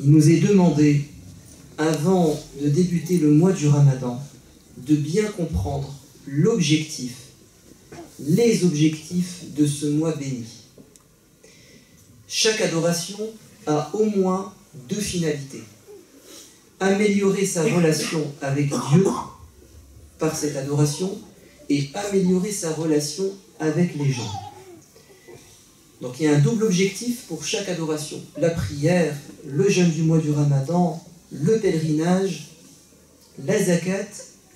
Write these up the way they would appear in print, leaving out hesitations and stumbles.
nous est demandé, avant de débuter le mois du Ramadan, de bien comprendre l'objectif, les objectifs de ce mois béni. Chaque adoration a au moins deux finalités. Améliorer sa relation avec Dieu par cette adoration et améliorer sa relation avec les gens. Donc il y a un double objectif pour chaque adoration. La prière, le jeûne du mois du Ramadan, le pèlerinage, la zakat,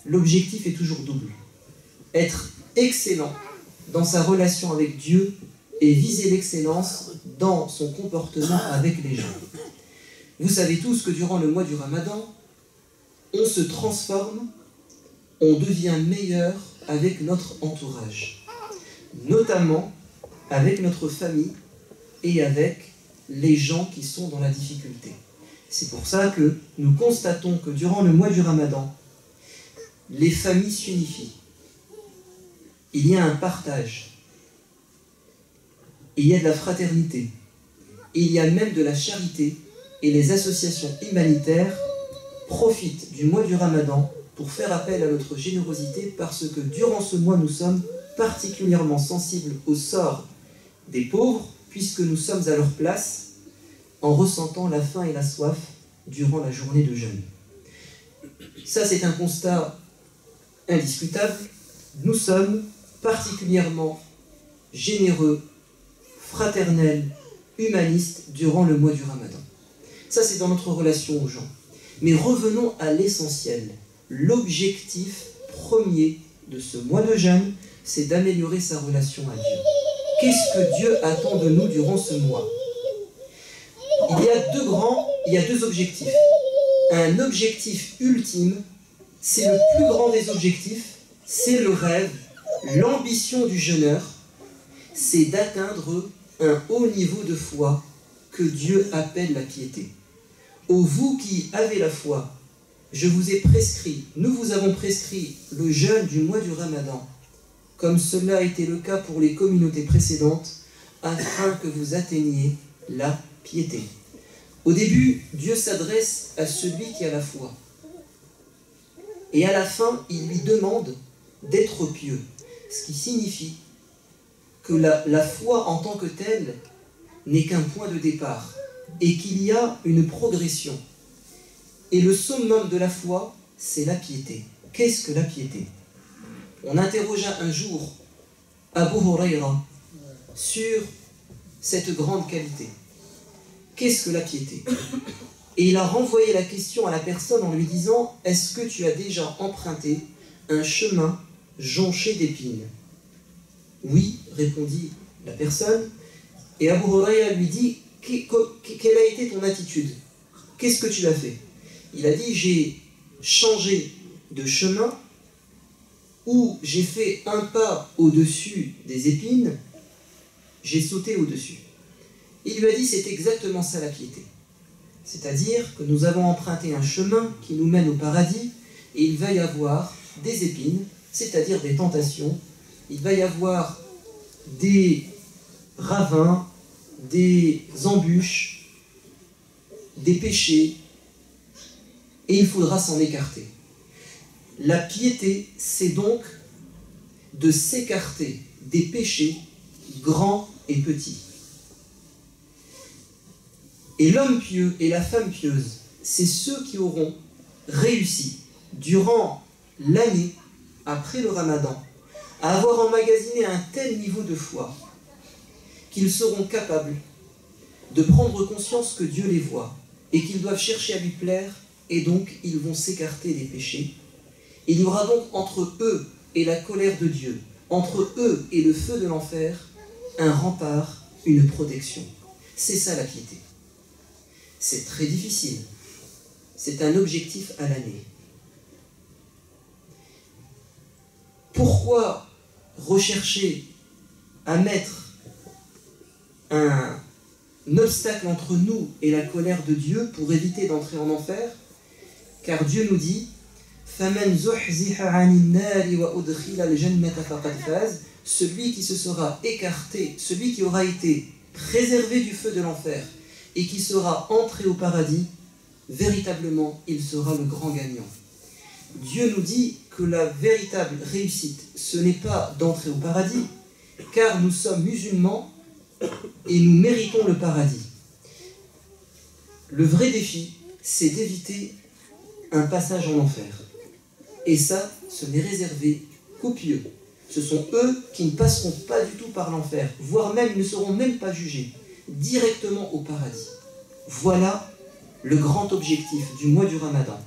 l'objectif est toujours double. Être excellent dans sa relation avec Dieu et viser l'excellence dans son comportement avec les gens. Vous savez tous que durant le mois du Ramadan, on se transforme, on devient meilleur avec notre entourage, notamment avec notre famille et avec les gens qui sont dans la difficulté. C'est pour ça que nous constatons que durant le mois du Ramadan, les familles s'unifient. Il y a un partage. Il y a de la fraternité. Il y a même de la charité. Et les associations humanitaires profitent du mois du Ramadan pour faire appel à notre générosité parce que durant ce mois, nous sommes particulièrement sensibles au sort des pauvres puisque nous sommes à leur place en ressentant la faim et la soif durant la journée de jeûne. Ça, c'est un constat indiscutable. Nous sommes particulièrement généreux, fraternels, humanistes durant le mois du Ramadan. Ça, c'est dans notre relation aux gens. Mais revenons à l'essentiel. L'objectif premier de ce mois de jeûne, c'est d'améliorer sa relation à Dieu. Qu'est-ce que Dieu attend de nous durant ce mois? Il y a deux objectifs. Un objectif ultime, c'est le plus grand des objectifs, c'est le rêve, l'ambition du jeûneur, c'est d'atteindre un haut niveau de foi que Dieu appelle la piété. Ô vous qui avez la foi, je vous ai prescrit, nous vous avons prescrit le jeûne du mois du Ramadan, comme cela a été le cas pour les communautés précédentes, afin que vous atteigniez la piété. Au début, Dieu s'adresse à celui qui a la foi. Et à la fin, il lui demande d'être pieux. Ce qui signifie que la foi en tant que telle n'est qu'un point de départ et qu'il y a une progression. Et le summum de la foi, c'est la piété. Qu'est-ce que la piété? On interrogea un jour Abu Huraira sur cette grande qualité. Qu'est-ce que la piété? Et il a renvoyé la question à la personne en lui disant « Est-ce que tu as déjà emprunté un chemin jonché d'épines ?» « Oui », répondit la personne. Et Abu Huraira lui dit « Quelle a été ton attitude? Qu'est-ce que tu as fait ?» Il a dit « J'ai changé de chemin ou j'ai fait un pas au-dessus des épines, j'ai sauté au-dessus. » Il lui a dit « C'est exactement ça la piété. » C'est-à-dire que nous avons emprunté un chemin qui nous mène au paradis et il va y avoir des épines, c'est-à-dire des tentations, il va y avoir des ravins, des embûches, des péchés, et il faudra s'en écarter. La piété, c'est donc de s'écarter des péchés grands et petits. Et l'homme pieux et la femme pieuse, c'est ceux qui auront réussi durant l'année, après le Ramadan, à avoir emmagasiné un tel niveau de foi qu'ils seront capables de prendre conscience que Dieu les voit et qu'ils doivent chercher à lui plaire et donc ils vont s'écarter des péchés. Il y aura donc entre eux et la colère de Dieu, entre eux et le feu de l'enfer, un rempart, une protection. C'est ça la piété. C'est très difficile. C'est un objectif à l'année. Pourquoi rechercher à mettre un obstacle entre nous et la colère de Dieu pour éviter d'entrer en enfer? Car Dieu nous dit « Faman zuhziha 'anil nari wa udkhila al-jannata faqad faz » celui qui se sera écarté, celui qui aura été préservé du feu de l'enfer et qui sera entré au paradis, véritablement, il sera le grand gagnant. Dieu nous dit que la véritable réussite, ce n'est pas d'entrer au paradis, car nous sommes musulmans et nous méritons le paradis. Le vrai défi, c'est d'éviter un passage en enfer. Et ça, ce n'est réservé qu'aux pieux. Ce sont eux qui ne passeront pas du tout par l'enfer, voire même ne seront même pas jugés, directement au paradis. Voilà le grand objectif du mois du Ramadan.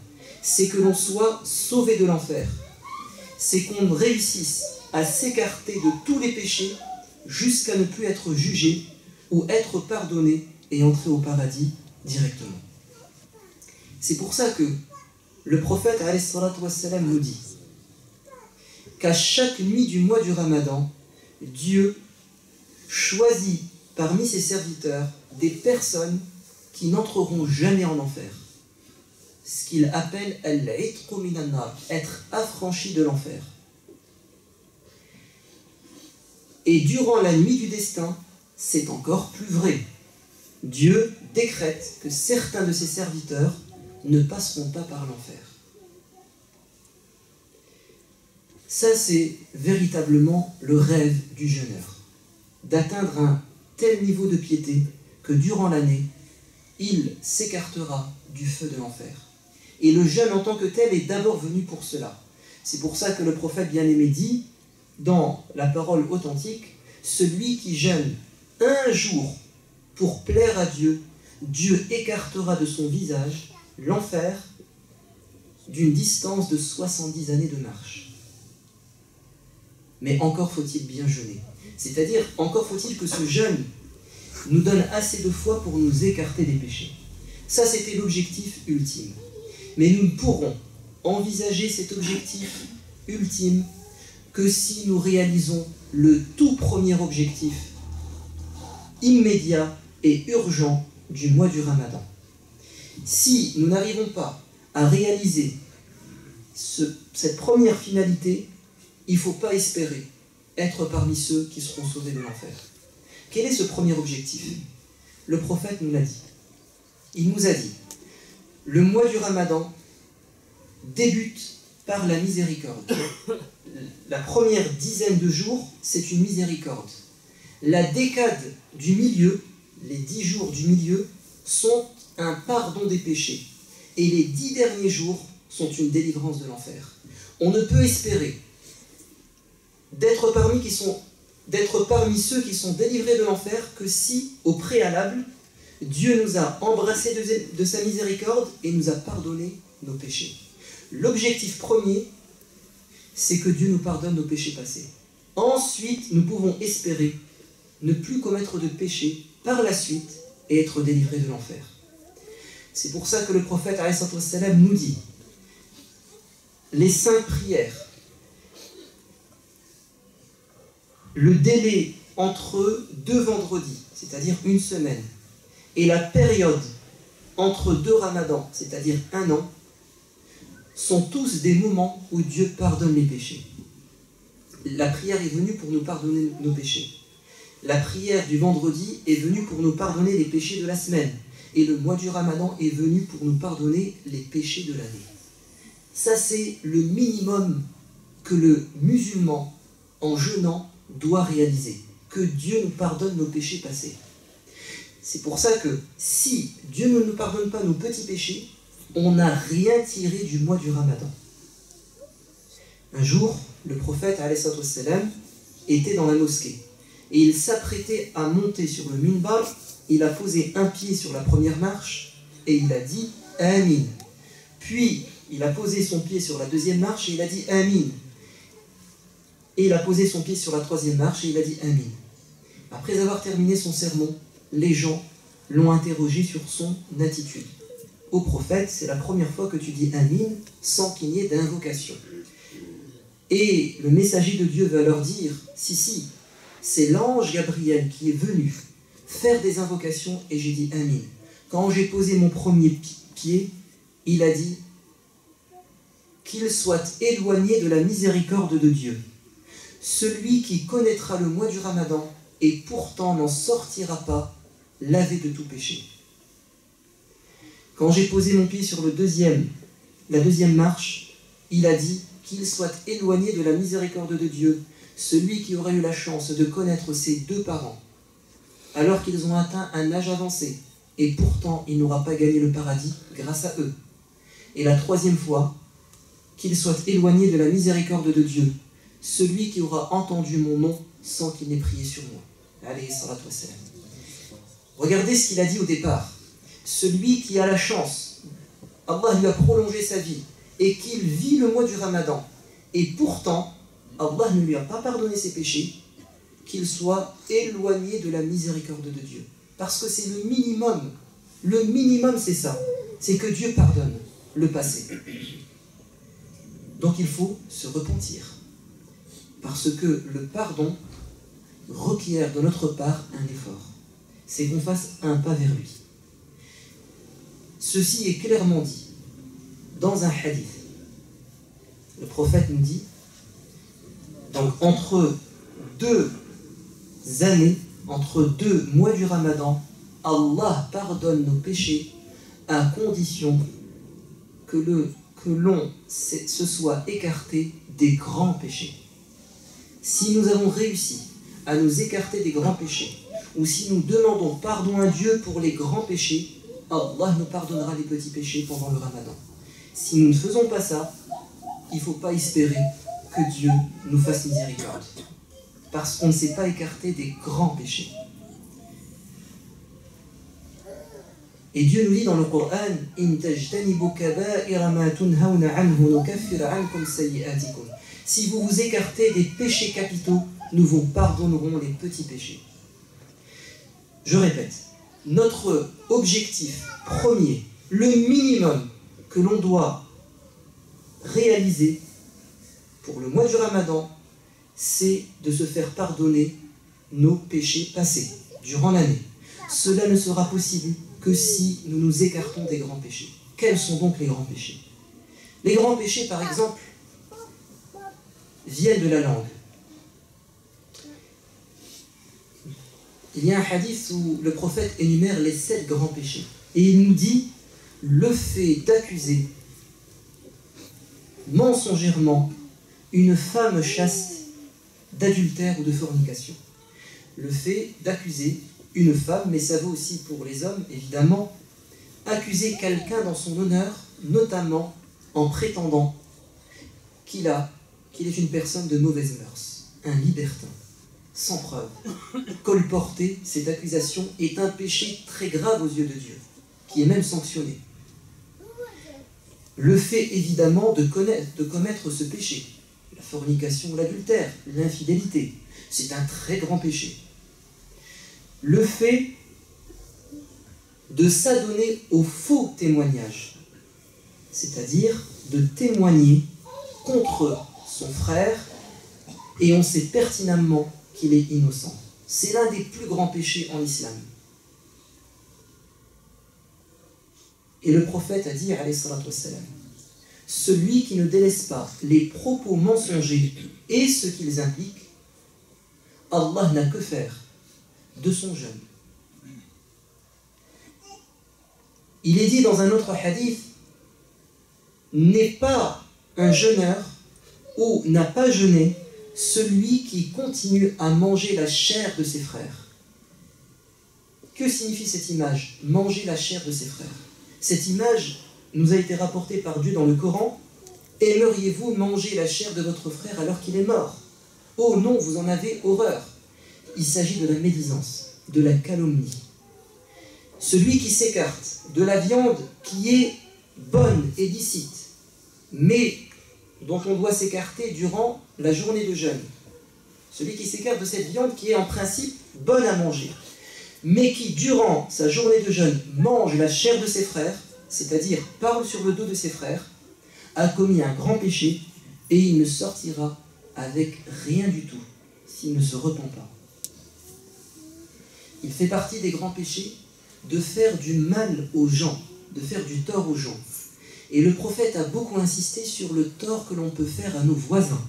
C'est que l'on soit sauvé de l'enfer. C'est qu'on réussisse à s'écarter de tous les péchés jusqu'à ne plus être jugé ou être pardonné et entrer au paradis directement. C'est pour ça que le prophète alayhi salatu wassalam nous dit qu'à chaque nuit du mois du Ramadan, Dieu choisit parmi ses serviteurs des personnes qui n'entreront jamais en enfer. Ce qu'il appelle al-itqu minan nar, être affranchi de l'enfer. Et durant la nuit du destin, c'est encore plus vrai. Dieu décrète que certains de ses serviteurs ne passeront pas par l'enfer. Ça, c'est véritablement le rêve du jeûneur, d'atteindre un tel niveau de piété que durant l'année, il s'écartera du feu de l'enfer. Et le jeûne en tant que tel est d'abord venu pour cela. C'est pour ça que le prophète bien-aimé dit, dans la parole authentique, « Celui qui jeûne un jour pour plaire à Dieu, Dieu écartera de son visage l'enfer d'une distance de 70 années de marche. » Mais encore faut-il bien jeûner. C'est-à-dire, encore faut-il que ce jeûne nous donne assez de foi pour nous écarter des péchés. Ça, c'était l'objectif ultime. Mais nous ne pourrons envisager cet objectif ultime que si nous réalisons le tout premier objectif immédiat et urgent du mois du Ramadan. Si nous n'arrivons pas à réaliser cette première finalité, il ne faut pas espérer être parmi ceux qui seront sauvés de l'enfer. Quel est ce premier objectif? Le prophète nous l'a dit. Il nous a dit, le mois du Ramadan débute par la miséricorde. La première dizaine de jours, c'est une miséricorde. La décade du milieu, les 10 jours du milieu, sont un pardon des péchés. Et les 10 derniers jours sont une délivrance de l'enfer. On ne peut espérer d'être parmi ceux qui sont délivrés de l'enfer que si, au préalable, Dieu nous a embrassés de sa miséricorde et nous a pardonné nos péchés. L'objectif premier, c'est que Dieu nous pardonne nos péchés passés. Ensuite, nous pouvons espérer ne plus commettre de péchés par la suite et être délivrés de l'enfer. C'est pour ça que le prophète alayhi salatu wassalam nous dit les 5 prières, le délai entre 2 vendredis, c'est-à-dire 1 semaine, et la période entre 2 ramadans, c'est-à-dire 1 an, sont tous des moments où Dieu pardonne les péchés. La prière est venue pour nous pardonner nos péchés. La prière du vendredi est venue pour nous pardonner les péchés de la semaine. Et le mois du Ramadan est venu pour nous pardonner les péchés de l'année. Ça, c'est le minimum que le musulman, en jeûnant, doit réaliser, que Dieu nous pardonne nos péchés passés. C'est pour ça que si Dieu ne nous pardonne pas nos petits péchés, on n'a rien tiré du mois du Ramadan. Un jour, le prophète alayhi salatu wassalam était dans la mosquée et il s'apprêtait à monter sur le minbar. Il a posé un pied sur la première marche et il a dit « Amin ». Puis, il a posé son pied sur la deuxième marche et il a dit « Amin ». Et il a posé son pied sur la troisième marche et il a dit « Amin ». Après avoir terminé son sermon, les gens l'ont interrogé sur son attitude. Ô prophète, c'est la première fois que tu dis « Amin » sans qu'il n'y ait d'invocation. Et le messager de Dieu va leur dire « Si, si, c'est l'ange Gabriel qui est venu faire des invocations et j'ai dit « Amin ». Quand j'ai posé mon premier pied, il a dit « Qu'il soit éloigné de la miséricorde de Dieu ». Celui qui connaîtra le mois du Ramadan et pourtant n'en sortira pas, lavé de tout péché. Quand j'ai posé mon pied sur la deuxième marche, il a dit qu'il soit éloigné de la miséricorde de Dieu, celui qui aurait eu la chance de connaître ses deux parents, alors qu'ils ont atteint un âge avancé, et pourtant il n'aura pas gagné le paradis grâce à eux. Et la troisième fois, qu'il soit éloigné de la miséricorde de Dieu, celui qui aura entendu mon nom sans qu'il n'ait prié sur moi. Allez, salatu wassalam. Regardez ce qu'il a dit au départ. Celui qui a la chance, Allah lui a prolongé sa vie, et qu'il vit le mois du Ramadan, et pourtant, Allah ne lui a pas pardonné ses péchés, qu'il soit éloigné de la miséricorde de Dieu. Parce que c'est le minimum. Le minimum, c'est ça. C'est que Dieu pardonne le passé. Donc il faut se repentir. Parce que le pardon requiert de notre part un effort. C'est qu'on fasse un pas vers lui. Ceci est clairement dit dans un hadith. Le prophète nous dit, donc entre deux mois du Ramadan, Allah pardonne nos péchés à condition que l'on se soit écarté des grands péchés. Si nous avons réussi à nous écarter des grands péchés, ou si nous demandons pardon à Dieu pour les grands péchés, Allah nous pardonnera les petits péchés pendant le Ramadan. Si nous ne faisons pas ça, il ne faut pas espérer que Dieu nous fasse miséricorde, parce qu'on ne s'est pas écarté des grands péchés. Et Dieu nous dit dans le Coran, « In tajtanibu kaba'ira ma tunhauna anhu nukaffir ankum sayyi'atikum » Si vous vous écartez des péchés capitaux, nous vous pardonnerons les petits péchés. Je répète, notre objectif premier, le minimum que l'on doit réaliser pour le mois du Ramadan, c'est de se faire pardonner nos péchés passés durant l'année. Cela ne sera possible que si nous nous écartons des grands péchés. Quels sont donc les grands péchés? Les grands péchés, par exemple, viennent de la langue. Il y a un hadith où le prophète énumère les 7 grands péchés. Et il nous dit, le fait d'accuser mensongèrement une femme chaste d'adultère ou de fornication. Le fait d'accuser une femme, mais ça vaut aussi pour les hommes, évidemment, accuser quelqu'un dans son honneur, notamment en prétendant qu'il est une personne de mauvaises mœurs, un libertin, sans preuve. Colporter cette accusation est un péché très grave aux yeux de Dieu, qui est même sanctionné. Le fait, évidemment, de commettre ce péché, la fornication, l'adultère, l'infidélité, c'est un très grand péché. Le fait de s'adonner au faux témoignage, c'est-à-dire de témoigner contre son frère, et on sait pertinemment qu'il est innocent. C'est l'un des plus grands péchés en islam. Et le prophète a dit, alayhi salatu wassalam, celui qui ne délaisse pas les propos mensongers et ce qu'ils impliquent, Allah n'a que faire de son jeûne. Il est dit dans un autre hadith, n'est pas un jeûneur ou n'a pas jeûné celui qui continue à manger la chair de ses frères. Que signifie cette image, manger la chair de ses frères? Cette image nous a été rapportée par Dieu dans le Coran. Aimeriez-vous manger la chair de votre frère alors qu'il est mort? Oh non, vous en avez horreur. Il s'agit de la médisance, de la calomnie. Celui qui s'écarte de la viande qui est bonne et licite, mais dont on doit s'écarter durant la journée de jeûne. Celui qui s'écarte de cette viande qui est en principe bonne à manger, mais qui durant sa journée de jeûne mange la chair de ses frères, c'est-à-dire parle sur le dos de ses frères, a commis un grand péché et il ne sortira avec rien du tout s'il ne se repent pas. Il fait partie des grands péchés de faire du mal aux gens, de faire du tort aux gens. Et le prophète a beaucoup insisté sur le tort que l'on peut faire à nos voisins.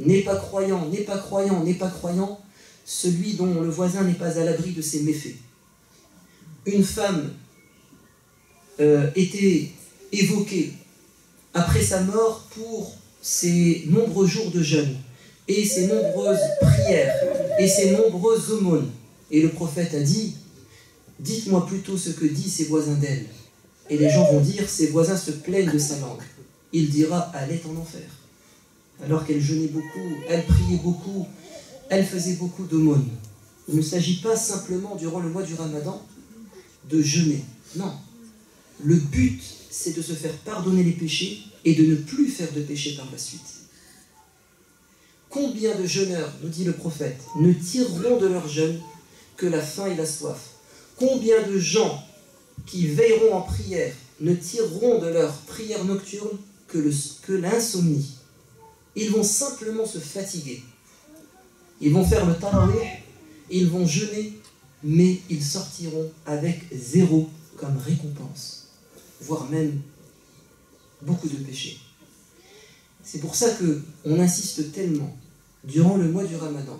N'est pas croyant, n'est pas croyant, n'est pas croyant, celui dont le voisin n'est pas à l'abri de ses méfaits. Une femme était évoqué après sa mort pour ses nombreux jours de jeûne et ses nombreuses prières et ses nombreuses aumônes. Et le prophète a dit: dites-moi plutôt ce que disent ses voisins d'elle. Et les gens vont dire: ses voisins se plaignent de sa langue. Il dira: allez en enfer. Alors qu'elle jeûnait beaucoup, elle priait beaucoup, elle faisait beaucoup d'aumônes. Il ne s'agit pas simplement, durant le mois du Ramadan, de jeûner. Non. Le but, c'est de se faire pardonner les péchés et de ne plus faire de péché par la suite. Combien de jeûneurs, nous dit le prophète, ne tireront de leur jeûne que la faim et la soif? Combien de gens qui veilleront en prière ne tireront de leur prière nocturne que l'insomnie? Ils vont simplement se fatiguer. Ils vont faire le tarawih, ils vont jeûner, mais ils sortiront avec zéro comme récompense, voire même beaucoup de péchés. C'est pour ça qu'on insiste tellement, durant le mois du Ramadan,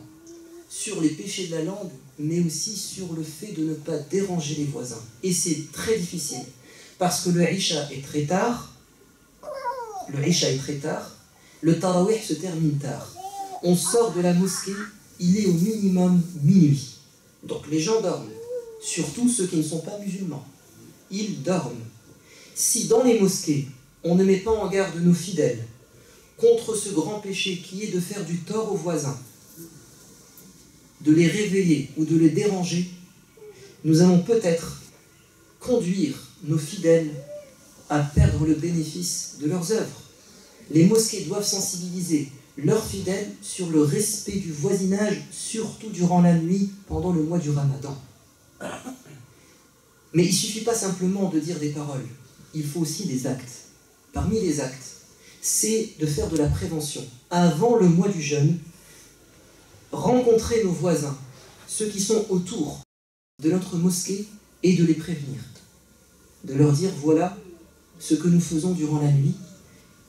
sur les péchés de la langue, mais aussi sur le fait de ne pas déranger les voisins. Et c'est très difficile, parce que le Isha est très tard, le Tarawih se termine tard. On sort de la mosquée, il est au minimum minuit. Donc les gens dorment, surtout ceux qui ne sont pas musulmans. Ils dorment. Si dans les mosquées, on ne met pas en garde nos fidèles contre ce grand péché qui est de faire du tort aux voisins, de les réveiller ou de les déranger, nous allons peut-être conduire nos fidèles à perdre le bénéfice de leurs œuvres. Les mosquées doivent sensibiliser leurs fidèles sur le respect du voisinage, surtout durant la nuit, pendant le mois du Ramadan. Mais il ne suffit pas simplement de dire des paroles, il faut aussi des actes. Parmi les actes, c'est de faire de la prévention. Avant le mois du jeûne, rencontrer nos voisins, ceux qui sont autour de notre mosquée, et de les prévenir. De leur dire: voilà ce que nous faisons durant la nuit,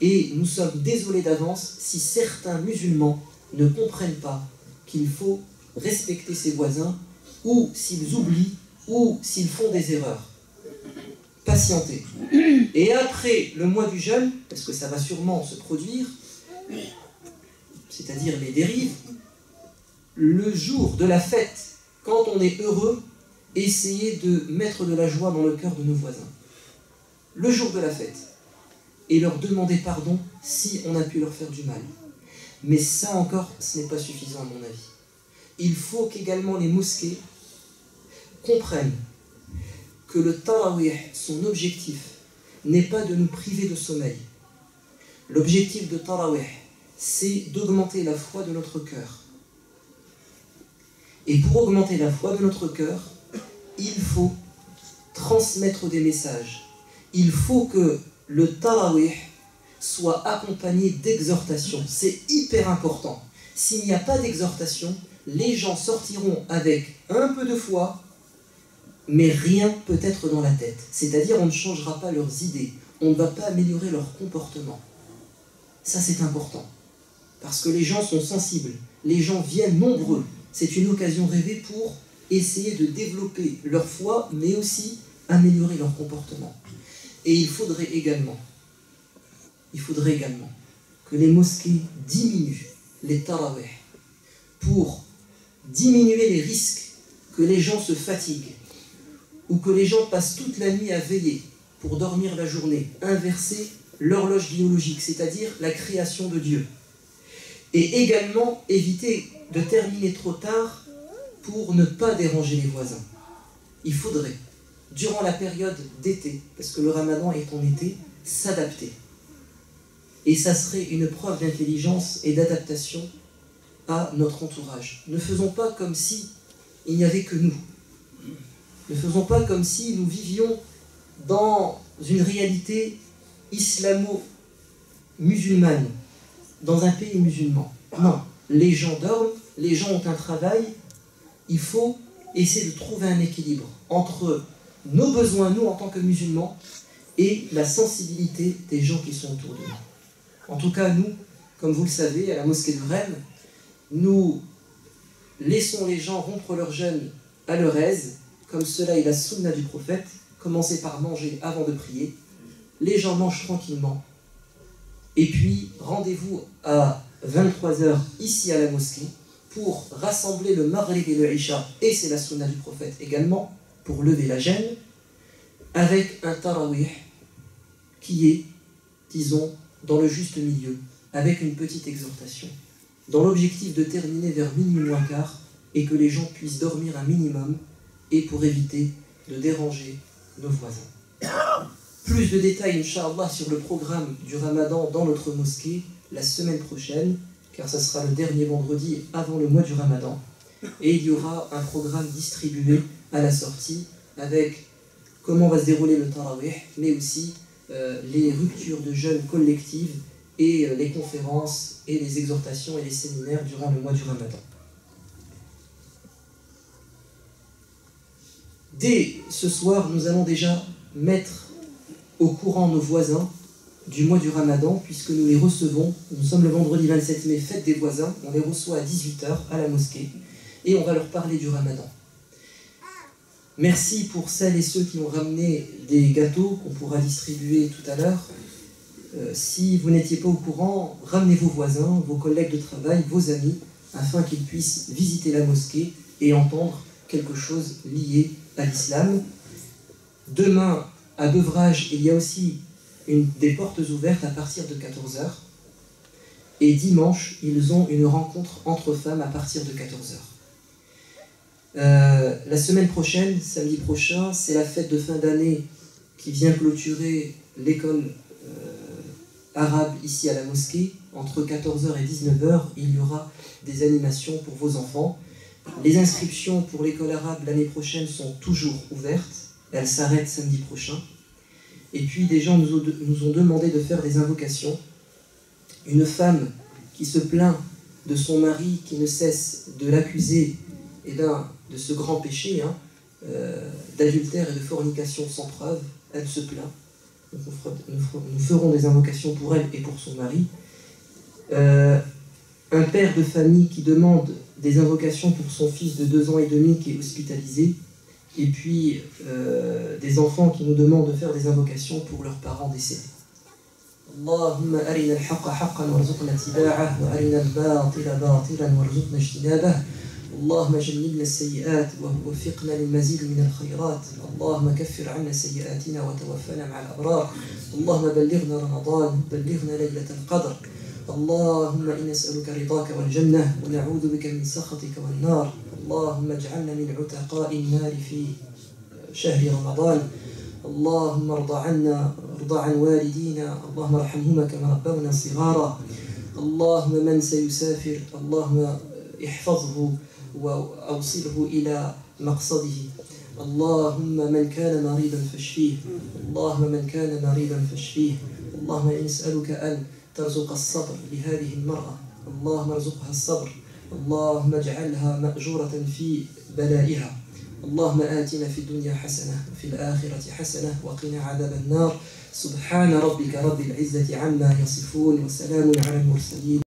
et nous sommes désolés d'avance si certains musulmans ne comprennent pas qu'il faut respecter ses voisins, ou s'ils oublient, ou s'ils font des erreurs. Patientez. Et après le mois du jeûne, parce que ça va sûrement se produire, c'est-à-dire les dérives, le jour de la fête, quand on est heureux, essayez de mettre de la joie dans le cœur de nos voisins. Le jour de la fête. Et leur demander pardon si on a pu leur faire du mal. Mais ça encore, ce n'est pas suffisant à mon avis. Il faut qu'également les mosquées comprennent que le tarawih, son objectif, n'est pas de nous priver de sommeil. L'objectif de tarawih, c'est d'augmenter la foi de notre cœur. Et pour augmenter la foi de notre cœur, il faut transmettre des messages. Il faut que le tarawih soit accompagné d'exhortations. C'est hyper important. S'il n'y a pas d'exhortation, les gens sortiront avec un peu de foi, mais rien peut-être dans la tête. C'est-à-dire, on ne changera pas leurs idées, on ne va pas améliorer leur comportement. Ça, c'est important. Parce que les gens sont sensibles, les gens viennent nombreux. C'est une occasion rêvée pour essayer de développer leur foi, mais aussi améliorer leur comportement. Et il faudrait également que les mosquées diminuent les tarawih pour diminuer les risques que les gens se fatiguent ou que les gens passent toute la nuit à veiller pour dormir la journée, inverser l'horloge biologique, c'est-à-dire la création de Dieu. Et également éviter de terminer trop tard pour ne pas déranger les voisins. Il faudrait, durant la période d'été, parce que le Ramadan est en été, s'adapter. Et ça serait une preuve d'intelligence et d'adaptation à notre entourage. Ne faisons pas comme si il n'y avait que nous. Ne faisons pas comme si nous vivions dans une réalité islamo-musulmane, dans un pays musulman. Non, les gens dorment, les gens ont un travail, il faut essayer de trouver un équilibre entre nos besoins, nous, en tant que musulmans, et la sensibilité des gens qui sont autour de nous. En tout cas, nous, comme vous le savez, à la mosquée de Rennes, nous laissons les gens rompre leur jeûne à leur aise, comme cela est la sunna du prophète, commencez par manger avant de prier. Les gens mangent tranquillement. Et puis, rendez-vous à 23h ici à la mosquée pour rassembler le Maghrib et le Isha, et c'est la sunna du prophète également, pour lever la gêne, avec un tarawih qui est, disons, dans le juste milieu, avec une petite exhortation, dans l'objectif de terminer vers minuit moins quart et que les gens puissent dormir un minimum et pour éviter de déranger nos voisins. Plus de détails, Inch'Allah, sur le programme du Ramadan dans notre mosquée la semaine prochaine, car ça sera le dernier vendredi avant le mois du Ramadan. Et il y aura un programme distribué à la sortie avec comment va se dérouler le Tarawih, mais aussi les ruptures de jeûne collectives et les conférences et les exhortations et les séminaires durant le mois du Ramadan. Dès ce soir, nous allons déjà mettre au courant nos voisins du mois du Ramadan, puisque nous les recevons. Nous sommes le vendredi 27 mai, fête des voisins, on les reçoit à 18h à la mosquée, et on va leur parler du Ramadan. Merci pour celles et ceux qui ont ramené des gâteaux qu'on pourra distribuer tout à l'heure. Si vous n'étiez pas au courant, ramenez vos voisins, vos collègues de travail, vos amis, afin qu'ils puissent visiter la mosquée et entendre quelque chose lié à l'islam. Demain, à Beuvrages, il y a aussi des portes ouvertes à partir de 14h. Et dimanche, ils ont une rencontre entre femmes à partir de 14h. La semaine prochaine, samedi prochain, c'est la fête de fin d'année qui vient clôturer l'école arabe ici à la mosquée. Entre 14h et 19h, il y aura des animations pour vos enfants. Les inscriptions pour l'école arabe l'année prochaine sont toujours ouvertes. Elle s'arrête samedi prochain. Et puis des gens nous ont demandé de faire des invocations. Une femme qui se plaint de son mari qui ne cesse de l'accuser de ce grand péché, d'adultère et de fornication sans preuve, elle se plaint. Donc nous ferons des invocations pour elle et pour son mari. Un père de famille qui demande des invocations pour son fils de 2 ans et demi qui est hospitalisé. Et puis des enfants qui nous demandent de faire des invocations pour leurs parents décédés. Allahumma arina al-haqqa haqqan warzuqna tiba'ah, wa arina al-batila batilan warzuqna ijtinabah. Allahumma jannibna al-sayyi'at, wa wafiqna lil-mazid min al-khayrat. Allahumma kaffir anna sayyi'atina wa tawaffana ma'al-abrar. Allahumma ballighna Ramadan, ballighna laylat al-qadr. Allahumma inna as'aluka ridaka wal-jannah, wa na'udhu bika min sakhatika wal-nar. اللهم اجعلنا من عتقاء النار في شهر رمضان اللهم ارض عن والدينا اللهم ارحمهما كما ربونا صغارا اللهم من سيسافر اللهم احفظه وأوصله إلى مقصده اللهم من كان مريضا فاشفيه اللهم من كان مريضا فاشفيه اللهم نسألك أن ترزق الصبر لهذه المرأة اللهم ارزقها الصبر اللهم اجعلها مأجورة في بلائها اللهم آتنا في الدنيا حسنة وفي الآخرة حسنة وقنا عذاب النار سبحان ربك رب العزة عما يصفون وسلام على المرسلين